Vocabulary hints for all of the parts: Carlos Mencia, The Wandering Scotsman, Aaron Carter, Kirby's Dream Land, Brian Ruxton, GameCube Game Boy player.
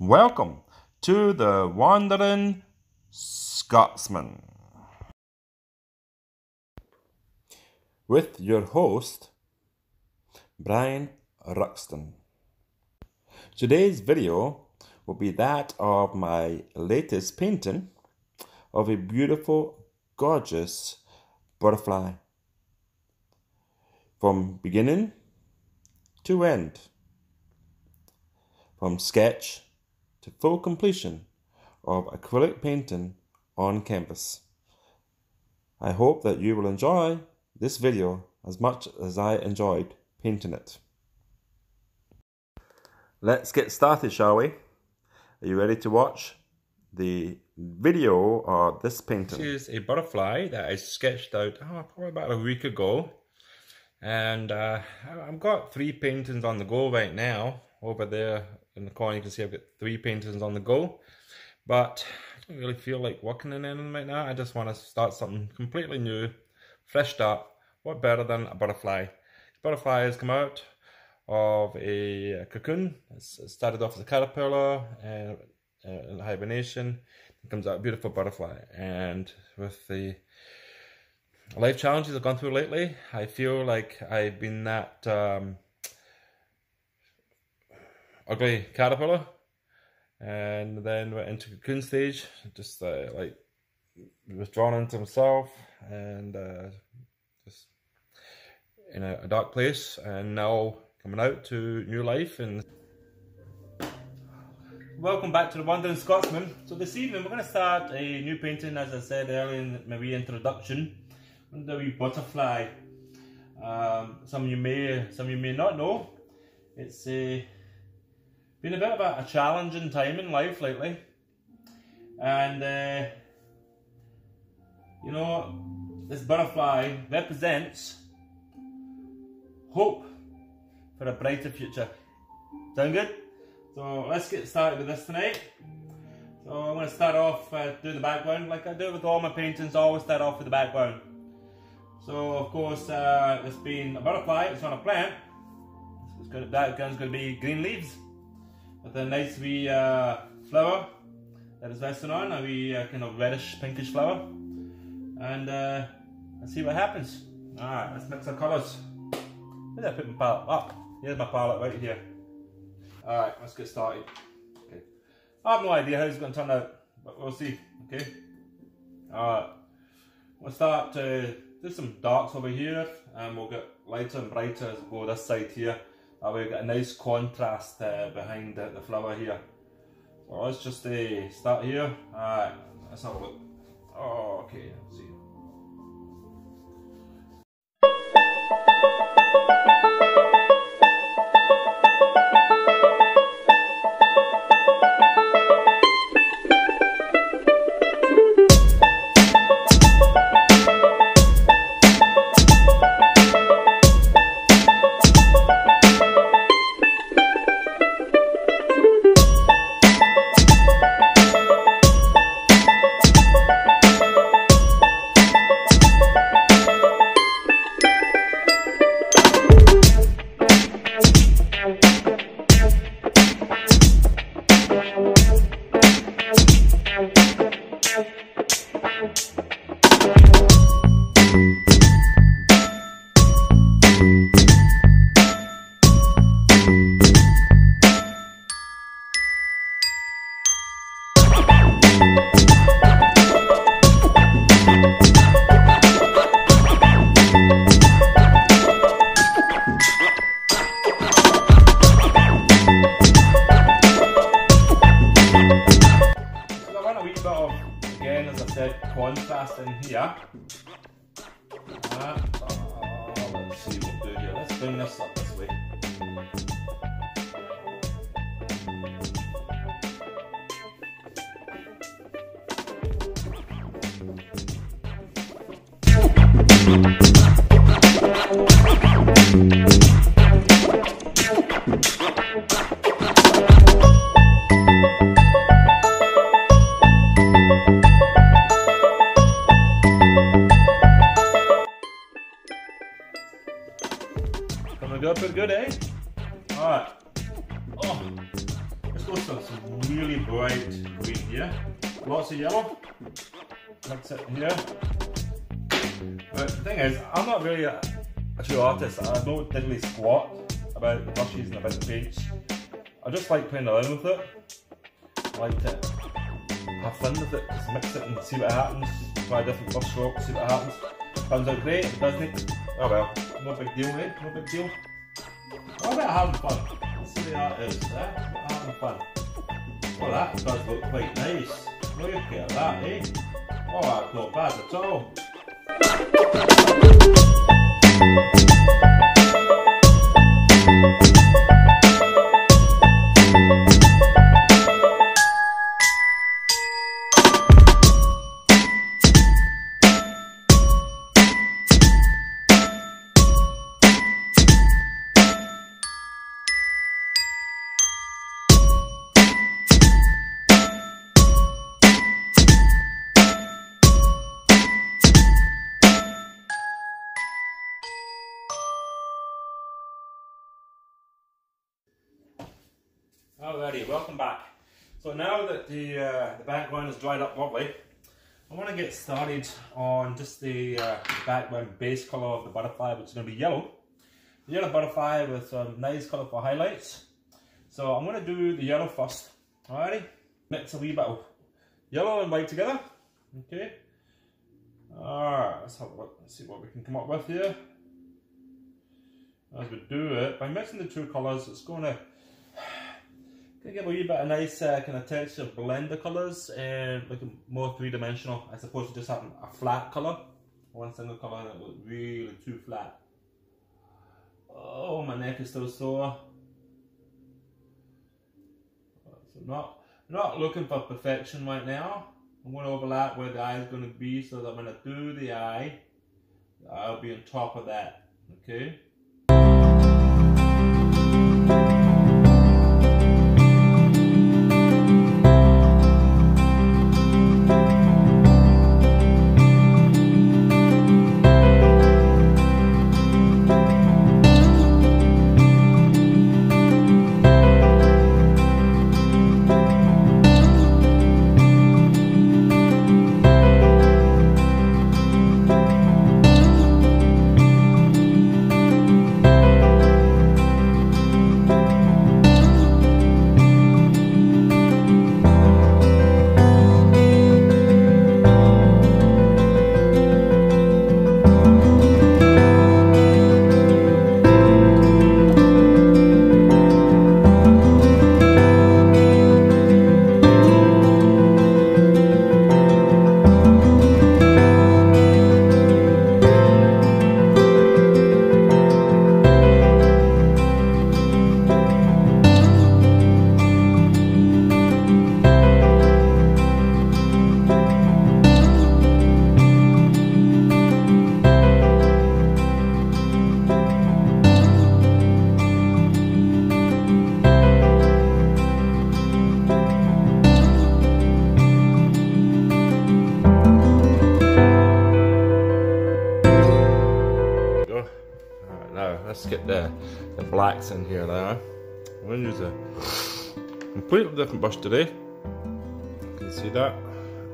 Welcome to The Wandering Scotsman, with your host, Brian Ruxton. Today's video will be that of my latest painting of a beautiful, gorgeous butterfly, from beginning to end, from sketch to full completion of acrylic painting on canvas. I hope that you will enjoy this video as much as I enjoyed painting it. Let's get started, shall we? Are you ready to watch the video of this painting? This is a butterfly that I sketched out probably about a week ago, and I've got three paintings on the go right now. Over there in the corner you can see I've got three paintings on the go, but I don't really feel like working in them right now. I just want to start something completely new, fresh start. What better than a butterfly? The butterfly has come out of a cocoon. It started off as a caterpillar and hibernation. It comes out a beautiful butterfly, and with the life challenges I've gone through lately, I feel like I've been that ugly caterpillar, and then we're into cocoon stage, just like withdrawn into himself, and just in a dark place, and now coming out to new life. And welcome back to The Wandering Scotsman. So this evening we're going to start a new painting, as I said earlier in my wee introduction, on the wee butterfly. Some you may not know, it's a been a bit of a challenging time in life lately, and you know, this butterfly represents hope for a brighter future. Sound good? So let's get started with this tonight. So I'm going to start off doing the background, like I do with all my paintings. I always start off with the background. So of course, it's been a butterfly, it's on a plant. The background's going to be green leaves, with a nice wee flower that is resting on, a wee kind of reddish pinkish flower, and let's see what happens. Alright, let's mix our colours. Where did I put my palette? Up. Here's my palette right here. Alright, let's get started. Okay. I have no idea how it's going to turn out, but we'll see. Okay. Alright, we'll start to do some darks over here, and we'll get lighter and brighter as we go this side here. We've got a nice contrast behind the flower here. So let's just start here. Alright, let's have a look. Oh, okay, let's see. Contrast in here. Let's see what we do here. Let's bring this up this way. Good, eh? Alright. Oh, let's go with some so it's really bright green here. Lots of yellow. That's it here. But the thing is, I'm not really a true artist. I don't diddly squat about the brushes and about the paints. I just like playing around with it. I like to have fun with it, just mix it and see what happens. Try different brush strokes, see what happens. Comes out great, it doesn't. Oh well, no big deal, mate. No big deal. What about having fun? Let's see what that is. What having fun? Well, that does look quite nice. Look at that, eh? Oh, that's not bad at all. Alrighty, welcome back. So now that the background is dried up properly, I want to get started on just the background base colour of the butterfly, which is going to be yellow. The yellow butterfly with some nice colourful highlights. So I'm going to do the yellow first. Alrighty, mix a wee bit of yellow and white together. Okay. Alright, let's have a look and see what we can come up with here. As we do it, by mixing the two colours, it's going to give a wee bit of nice kind of texture blend of colours and look more three-dimensional as opposed to just having a flat colour. One single colour that looks really too flat. Oh, my neck is still sore. So I'm not looking for perfection right now. I'm going to overlap where the eye is going to be so that when I do the eye, I'll be on top of that. Okay. Let's get the blacks in here there. I'm going to use a completely different brush today. You can see that.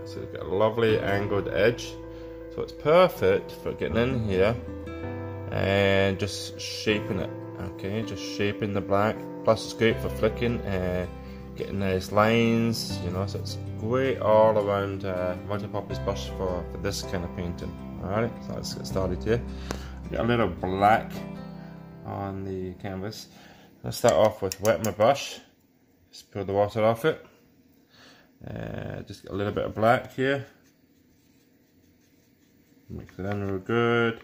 So you've got a lovely angled edge. So it's perfect for getting in here and just shaping it. Okay, just shaping the black. Plus it's great for flicking and getting nice lines, you know, so it's great all around Roger Poppy's brush for this kind of painting. Alright, so let's get started here. Get a little black on the canvas. Let's start off with wetting my brush. Just pull the water off it. Just get a little bit of black here. Mix it in real good.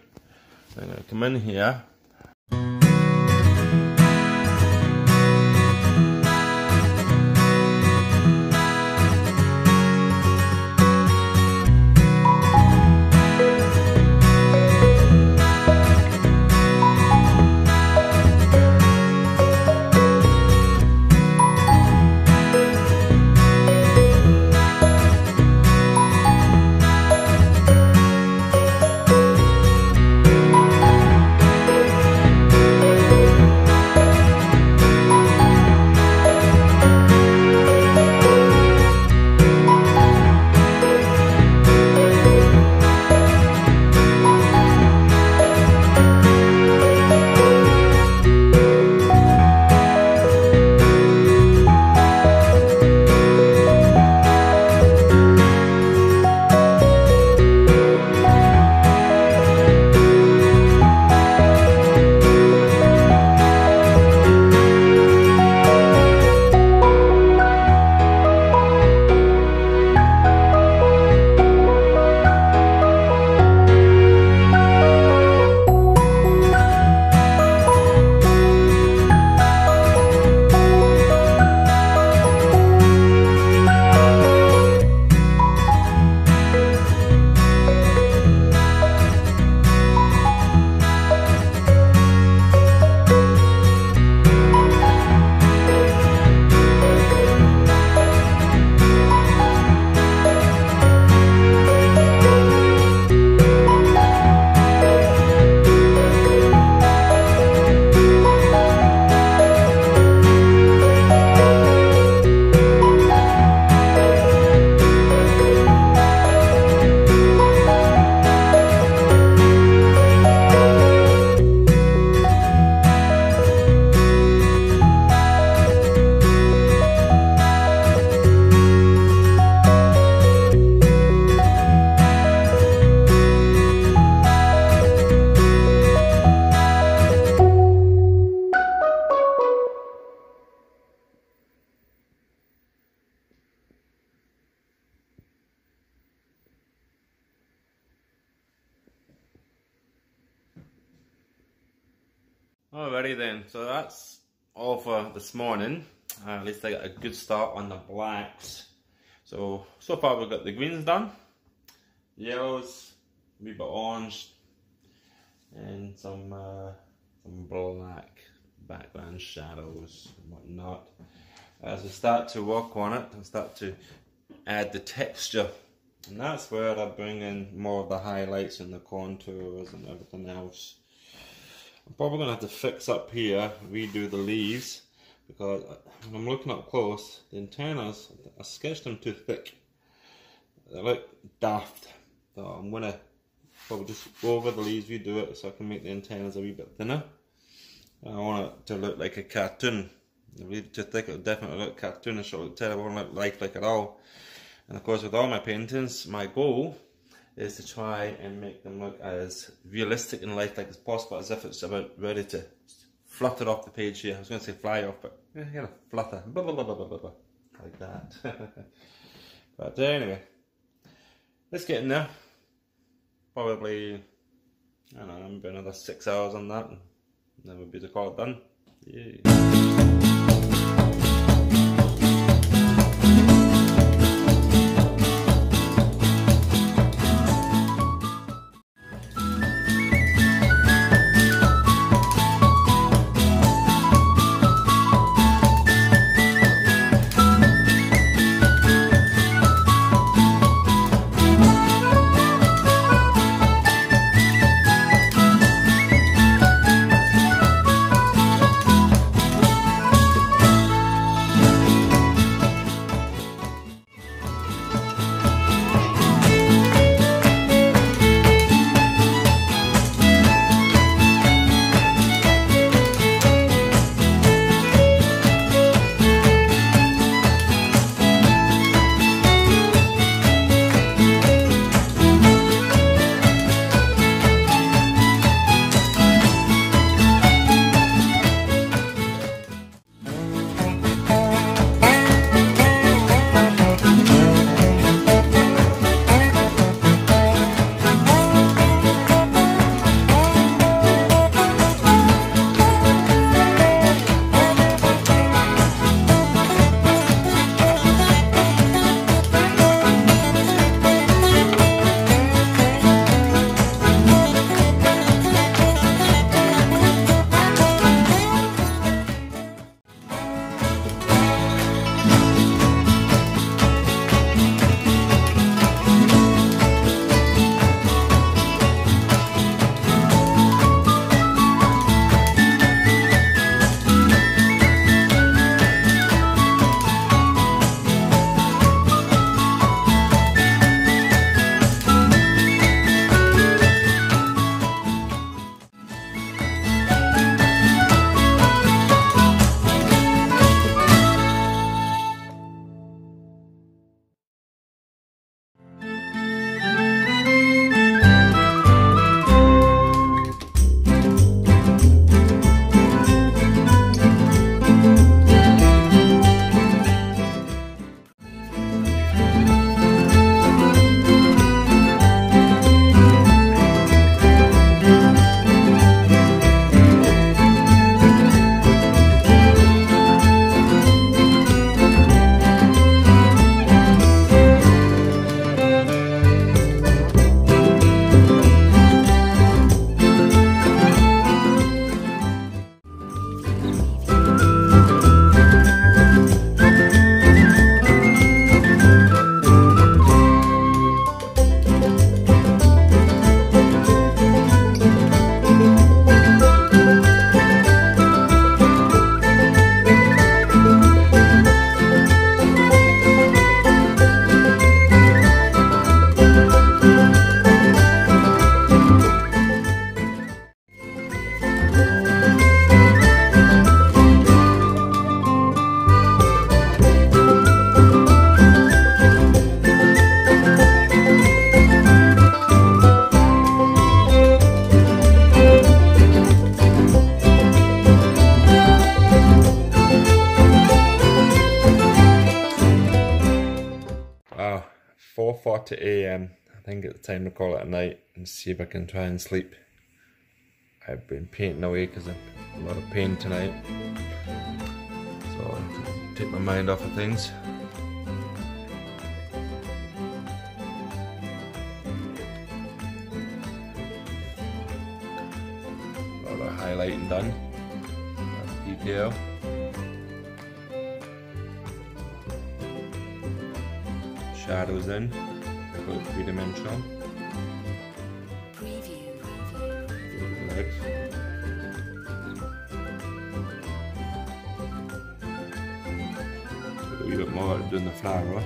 I'm going to come in here. Alrighty then, so that's all for this morning. At least I got a good start on the blacks. So far we've got the greens done, yellows, a wee bit orange, and some black background shadows and whatnot. As we start to work on it, I'll start to add the texture. And that's where I bring in more of the highlights and the contours and everything else. I'm probably going to have to fix up here, redo the leaves, because when I'm looking up close, the antennas, I sketched them too thick. They look daft. So I'm going to probably just go over the leaves, redo it, so I can make the antennas a wee bit thinner. I want it to look like a cartoon. If you leave it too thick, it'll definitely look cartoonish, it'll look terrible, it won't look lifelike at all. And of course, with all my paintings, my goal is to try and make them look as realistic and lifelike as possible, as if it's about ready to flutter off the page here. I was going to say fly off, but you're going to flutter, blah, blah, blah, blah, blah, blah, like that. But anyway, let's get in there. Probably, I don't know, maybe another 6 hours on that, and then we'll be the call done. Yeah. a.m. I think it's time to call it a night and see if I can try and sleep. I I've been painting away because I'm in a lot of pain tonight. So I take my mind off of things. A lot of highlighting done. Detail. Shadows in. They're both three-dimensional. Legs. A little bit more than the flower.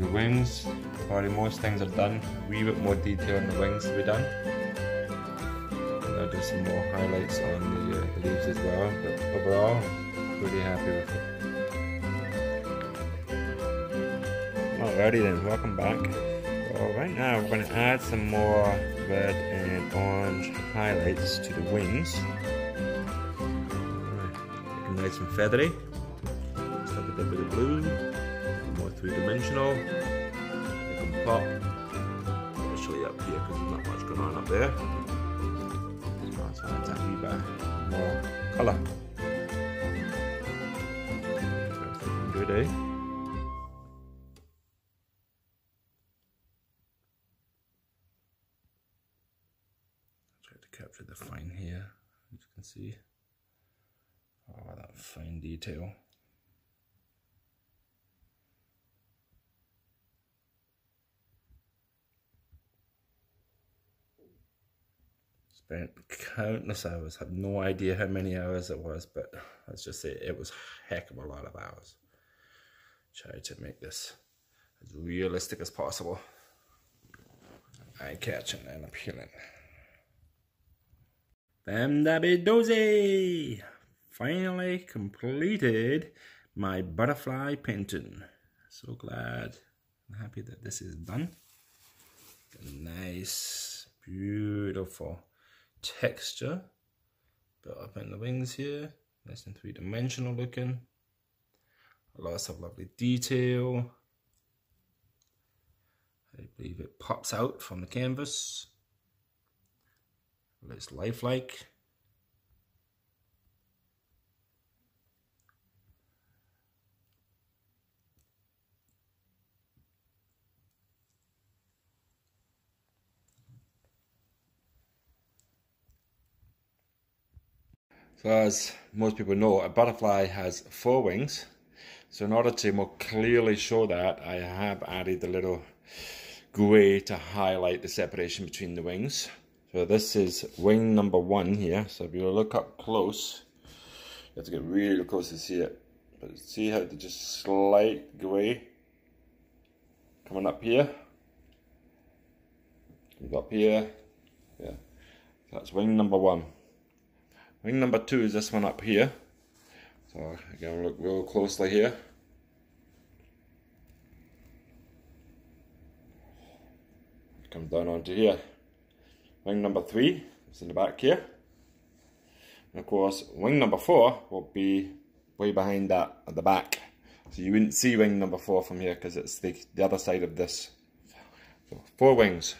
The wings. Probably most things are done. A wee bit more detail on the wings to be done. I'll do some more highlights on the leaves as well. But overall, pretty happy with it. Alrighty then, welcome back. Well, right now we're going to add some more red and orange highlights to the wings. Looking nice and feathery. Just like a little bit of blue, more three-dimensional. They can pop. I'll show you up here because there's not much going on up there. So I'll add that wee bit more colour. That's looking good, eh? Capture the fine here, as you can see. Oh, that fine detail. Spent countless hours, have no idea how many hours it was, but let's just say it was a heck of a lot of hours. Tried to make this as realistic as possible. Eye-catching and appealing. Bam dabby dozy! Finally completed my butterfly painting. So glad and happy that this is done. Got a nice, beautiful texture built up in the wings here. Nice and three-dimensional looking. Lots of lovely detail. I believe it pops out from the canvas. It's lifelike. So as most people know, a butterfly has four wings. So in order to more clearly show that, I have added a little grey to highlight the separation between the wings. So this is wing number one here. So if you look up close, you have to get really close to see it. But see how they just slight grey coming up here, comes up here. Yeah, that's wing number one. Wing number two is this one up here. So again, look real closely here. Comes down onto here. Wing number three is in the back here. And of course, wing number four will be way behind that at the back. So you wouldn't see wing number four from here because it's the other side of this. So four wings.